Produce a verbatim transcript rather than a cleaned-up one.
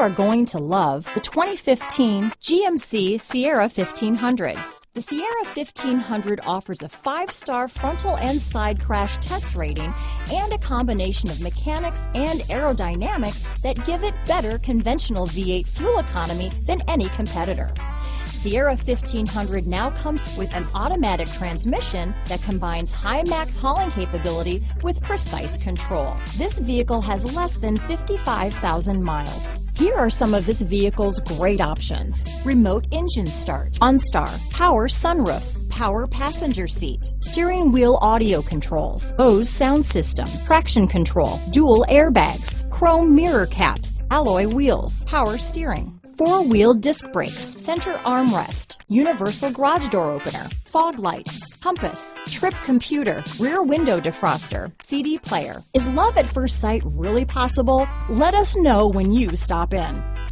are going to love the twenty fifteen G M C Sierra fifteen hundred. The Sierra fifteen hundred offers a five-star frontal and side crash test rating and a combination of mechanics and aerodynamics that give it better conventional V eight fuel economy than any competitor. Sierra fifteen hundred now comes with an automatic transmission that combines high max hauling capability with precise control. This vehicle has less than fifty-five thousand miles. Here are some of this vehicle's great options: remote engine start, OnStar, power sunroof, power passenger seat, steering wheel audio controls, Bose sound system, traction control, dual airbags, chrome mirror caps, alloy wheels, power steering, four-wheel disc brakes, center armrest, universal garage door opener, fog lights, compass, trip computer, rear window defroster, C D player. Is love at first sight really possible? Let us know when you stop in.